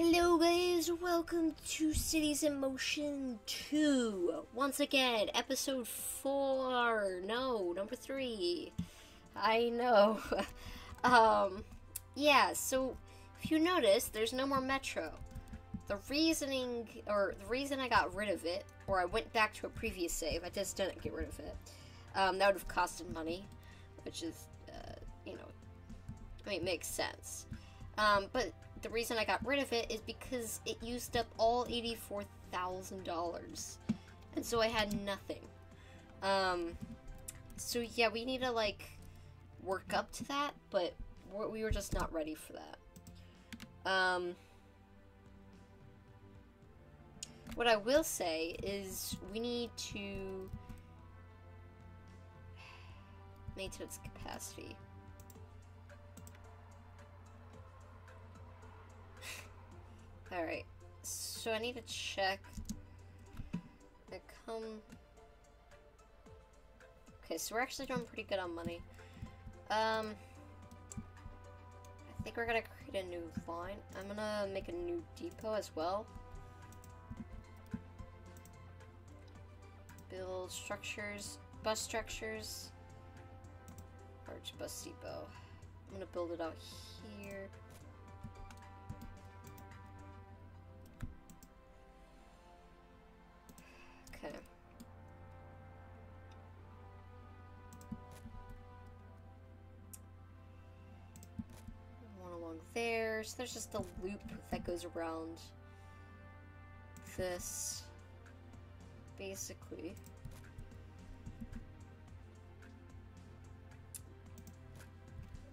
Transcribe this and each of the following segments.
Hello guys, welcome to Cities in Motion 2. Once again, episode 4. No, number 3. I know. Yeah, so if you notice, there's no more Metro. The reason I got rid of it, or I went back to a previous save, I just didn't get rid of it. That would have costed money, which is, you know, I mean, it makes sense. But the reason I got rid of it is because it used up all $84,000. And so I had nothing. So yeah, we need to, like, work up to that, but we were just not ready for that. What I will say is we need to maintain its capacity. Alright, so I need to check. Okay, so we're actually doing pretty good on money. I think we're gonna create a new line. I'm gonna make a new depot as well. Build structures, bus structures. Large bus depot. I'm gonna build it out here. Okay. One along there. So there's just a loop that goes around this, basically.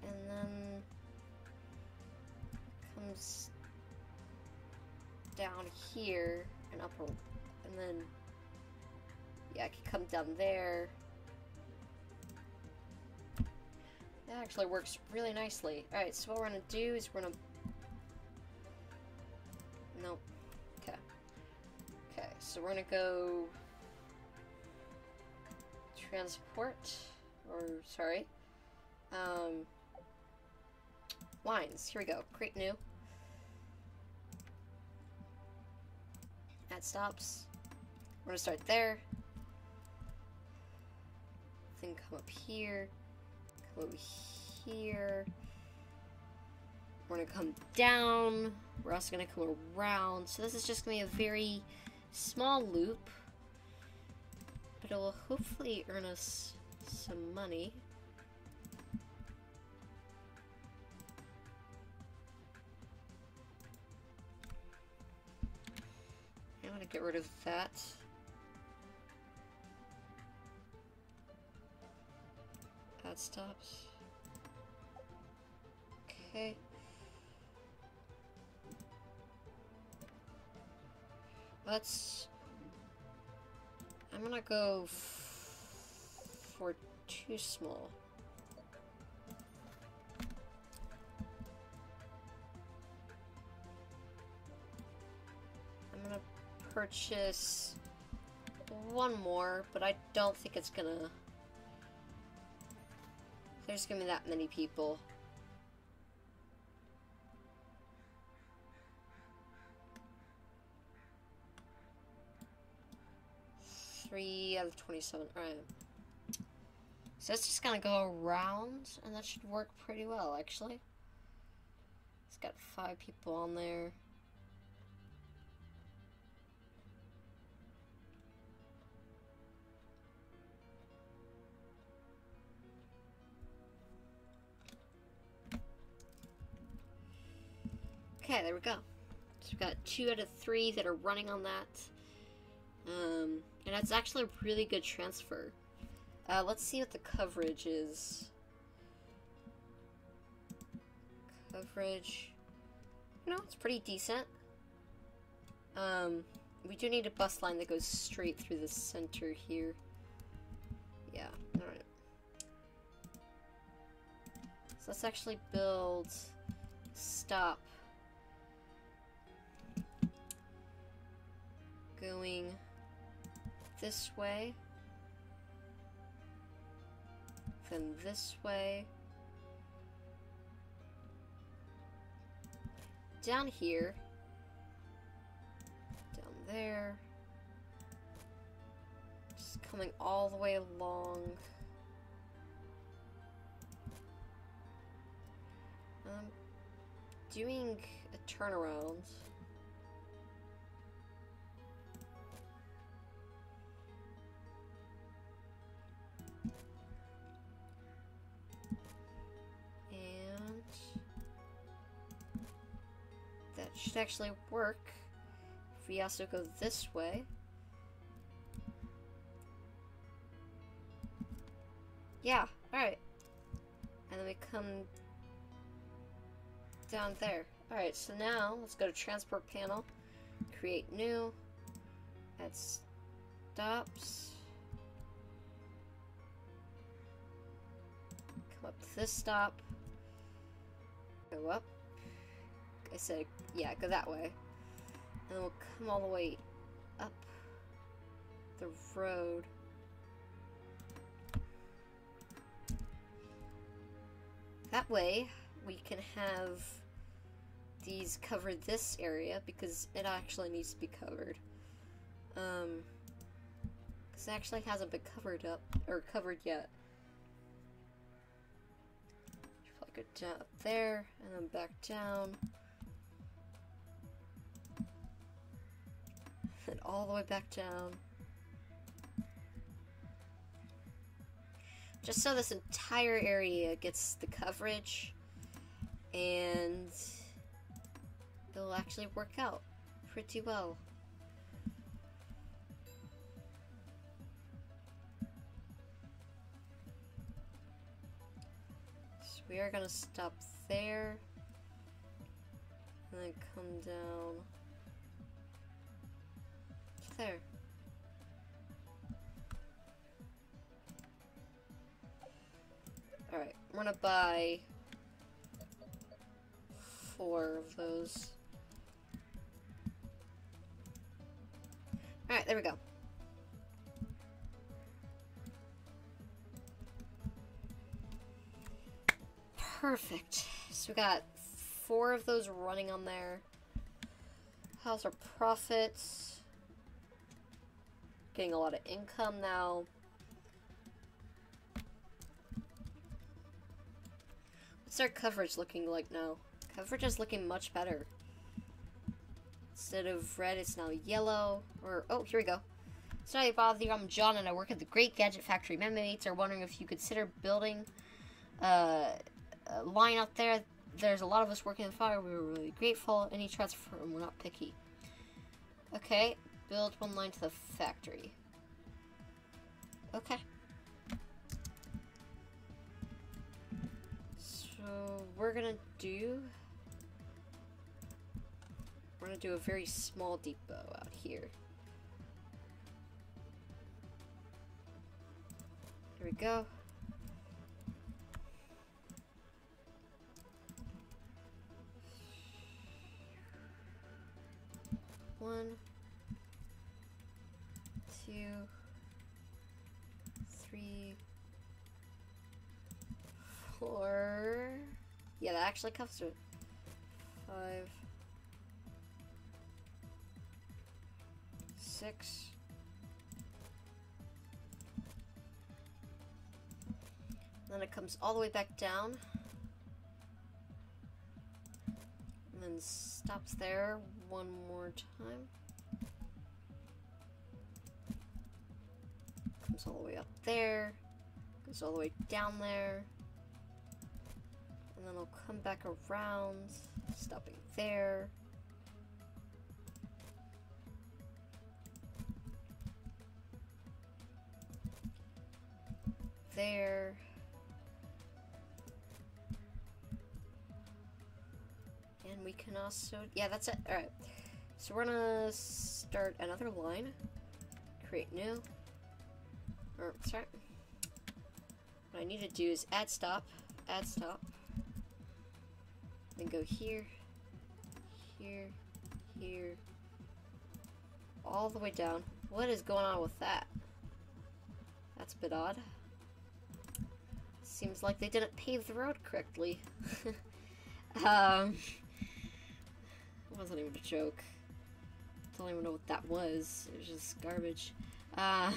And then it comes down here and up, and then yeah, I could come down there. That actually works really nicely. Alright, so what we're gonna do is we're gonna... Nope. Okay. Okay, so we're gonna go... Transport. Or, sorry. Lines. Here we go. Create new. Add stops. We're gonna start there. Then come up here, come over here, we're gonna come down, we're also gonna come around, so this is just gonna be a very small loop, but it will hopefully earn us some money. I'm gonna get rid of that. That stops. Okay. Let's... I'm gonna go for too small. I'm gonna purchase one more, but I don't think it's gonna... There's gonna be that many people. Three out of 27. Alright. So that's just gonna go around, and that should work pretty well, actually. It's got 5 people on there. Okay, there we go. So we've got 2 out of 3 that are running on that. And that's actually a really good transfer. Let's see what the coverage is. Coverage. You know, it's pretty decent. We do need a bus line that goes straight through the center here. Yeah, alright. So let's actually build... Stop. Going this way, then this way, down here, there. Just coming all the way along. I'm doing a turnaround. And that should actually work if we also go this way. Yeah, alright. And then we come down there. Alright, so now let's go to transport panel, create new, add stops, come up to this stop, go up, I said, yeah, go that way, and then we'll come all the way up the road. That way, we can have these cover this area, because it actually needs to be covered. Because it actually hasn't been covered up, or covered yet. Should probably go down up there, and then back down. And all the way back down. Just so this entire area gets the coverage, and it'll actually work out pretty well. So we are gonna stop there, and then come down to there. Alright, we're gonna buy 4 of those. Alright, there we go. Perfect. So we got 4 of those running on there. How's our profits? Getting a lot of income now. What's our coverage looking like now? Coverage is looking much better. Instead of red, it's now yellow. Or, oh, here we go. Sorry to bother you, I'm John and I work at the Great Gadget Factory. My mates are wondering if you consider building a line out there. There's a lot of us working on the fire. We were really grateful. Any transfer, and we're not picky. Okay, build one line to the factory. Okay. So we're gonna do a very small depot out here. There we go. One, two, three, four. Yeah, that actually comes to 5, 6. Then it comes all the way back down. And then stops there one more time. Comes all the way up there. Goes all the way down there. And then I'll come back around, stopping there. There. And we can also, yeah, that's it. Alright. So we're gonna start another line. Create new. Or, sorry. What I need to do is add stop. Add stop. Then go here, here, here, all the way down. What is going on with that? That's a bit odd. Seems like they didn't pave the road correctly. It wasn't even a joke. Don't even know what that was. It was just garbage. Alright.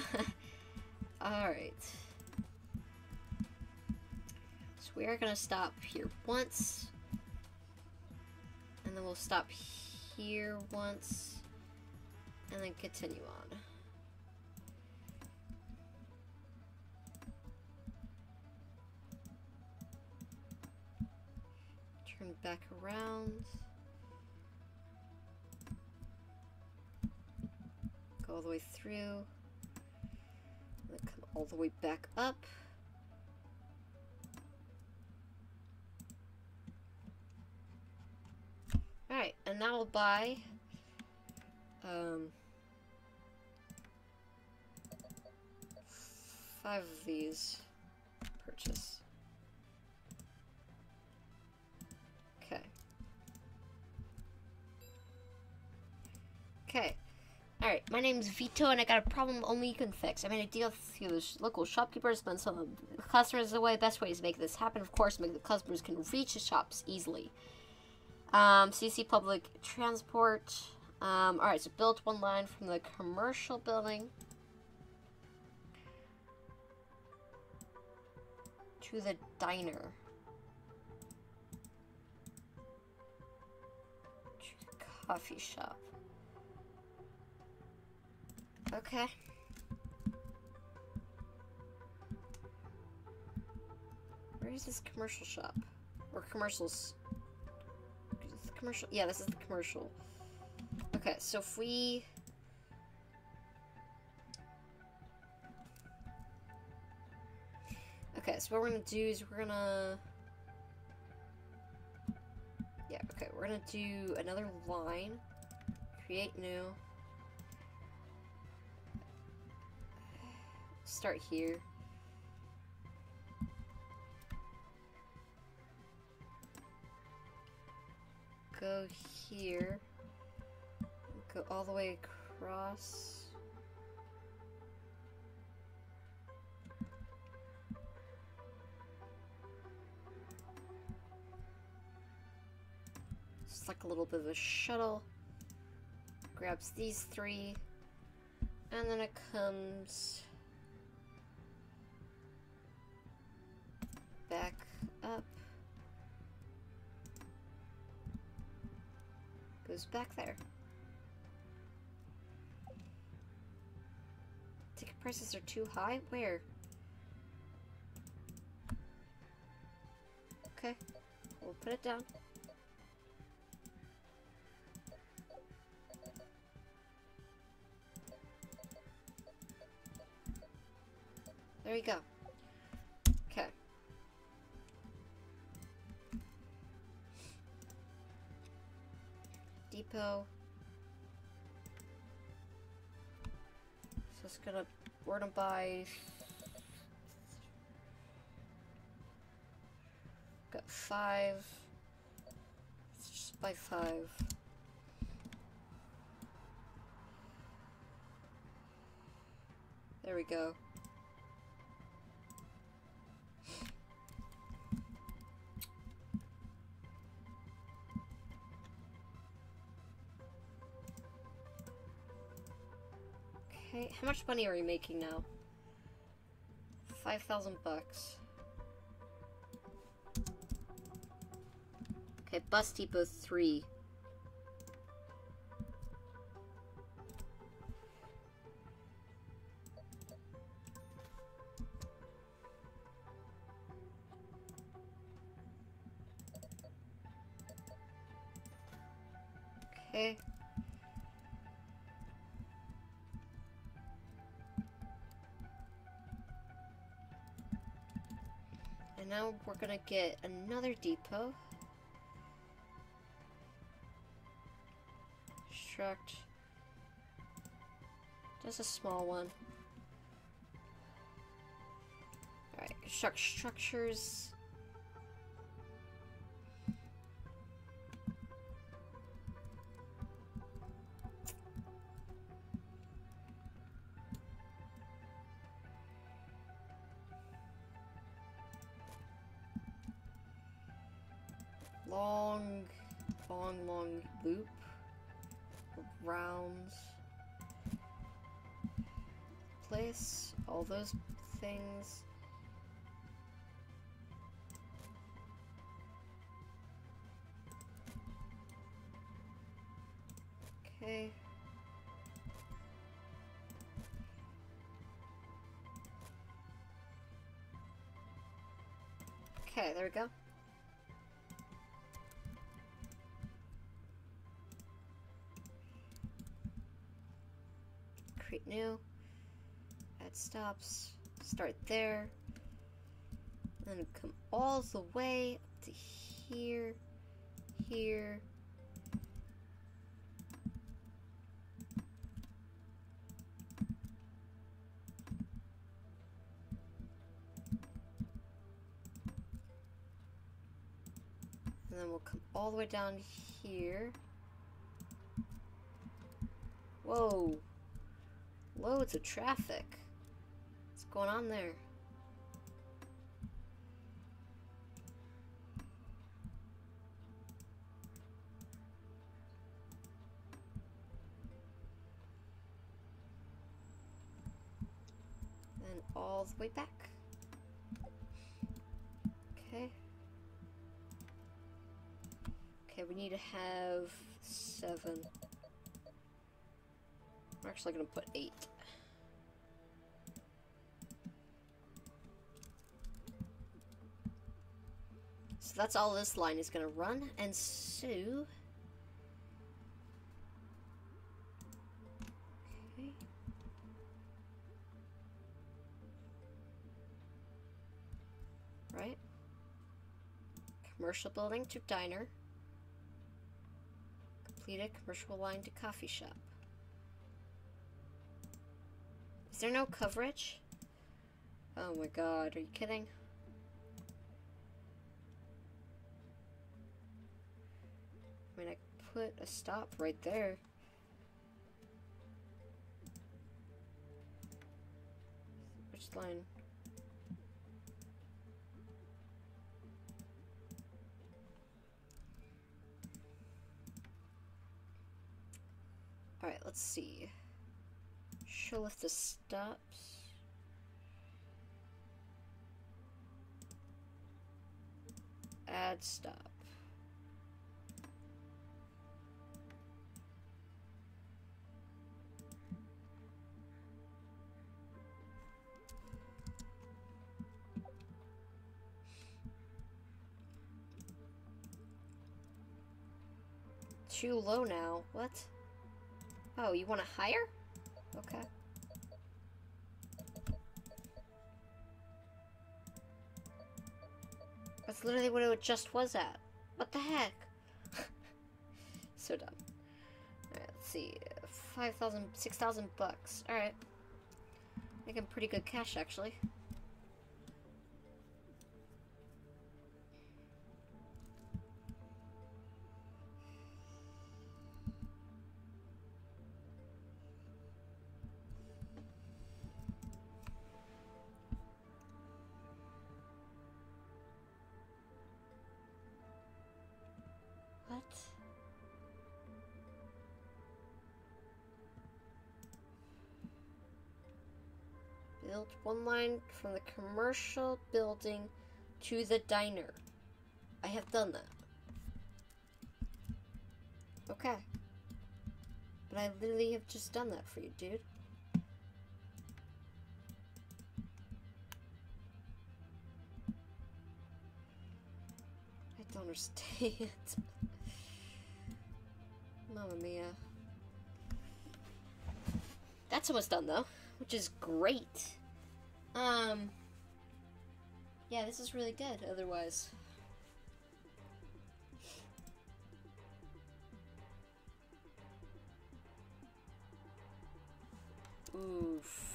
So we are going to stop here once. And then we'll stop here once. And then continue on. Turn back around. Go all the way through. And then come all the way back up. Alright, and now we'll buy five of these. Purchase. Okay. Okay. Alright, my name's Vito and I got a problem only you can fix. I made a deal with the local shopkeepers, but some of the customers away. Best way is to make this happen, of course, make the customers can reach the shops easily. CC public transport. Alright, so build one line from the commercial building to the diner. To the coffee shop. Okay. Where is this commercial shop? Or commercials? Is the commercial? Yeah, this is the commercial. Okay, so if we... Okay, so what we're gonna do is we're gonna... Yeah, okay, we're gonna do another line. Create new. Start here. Go here. Go all the way across. Just like a little bit of a shuttle. Grabs these three. And then it comes back up. Goes back there. Ticket prices are too high? Where? Okay. We'll put it down. There you go. Okay. Depot. So it's gonna, we're gonna buy, got five, let's just buy five. There we go. How much money are we making now? 5,000 bucks. Okay, bus depot 3. Okay. Now we're gonna get another depot. Extract. Just a small one. Alright, construct structures. Long loop. rounds. Place all those things. Okay. Okay, there we go. Create new. Add stops. Start there. And then come all the way up to here. Here. And then we'll come all the way down here. Whoa. Loads of traffic. What's going on there? And all the way back. Okay. Okay, we need to have 7. We're actually going to put 8. So that's all this line is going to run, and so... Okay. Right. Commercial building to diner. Completed commercial line to coffee shop. Is there no coverage? Oh my god, are you kidding? I mean, I put a stop right there. Which line? Alright, let's see. She'll lift the stops. Add stop. Too low now. What? Oh, you want to higher? Okay. That's literally what it just was at. What the heck? So dumb. Alright, let's see. 5,000, 6,000 bucks. Alright. Making pretty good cash, actually. Build one line from the commercial building to the diner. I have done that. Okay. But I literally have just done that for you, dude. I don't understand. Mamma mia. That's almost done, though. Which is great. Yeah, this is really good otherwise. Oof.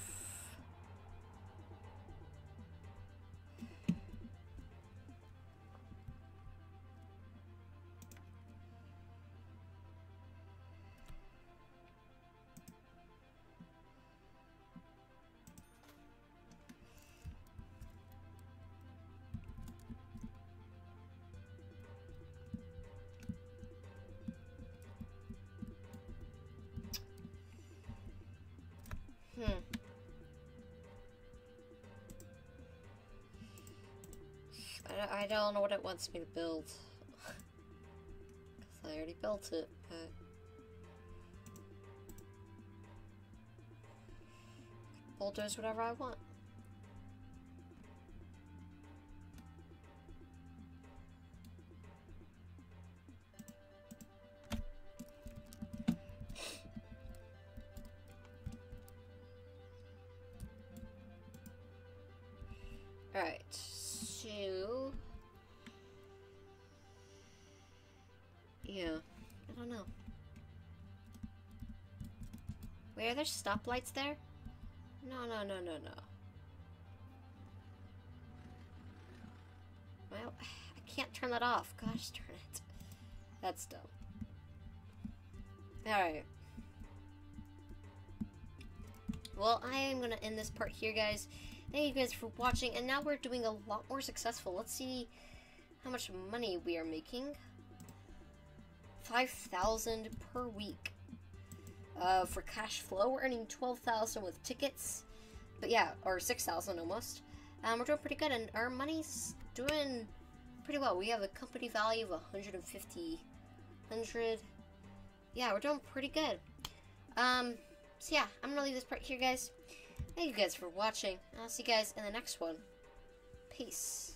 I don't know what it wants me to build. Because I already built it, but... bulldoze whatever I want. Alright, so... yeah, I don't know. Wait, are there stoplights there? No. Well, I can't turn that off. Gosh darn it. That's dumb. Alright. Well, I am going to end this part here, guys. Thank you guys for watching, and now we're doing a lot more successful. Let's see how much money we are making. 5,000 per week. For cash flow, we're earning 12,000 with tickets, but yeah, or 6,000 almost. We're doing pretty good, and our money's doing pretty well. We have a company value of 100. Yeah, we're doing pretty good. So yeah, I'm gonna leave this part here, guys. Thank you guys for watching. I'll see you guys in the next one. Peace.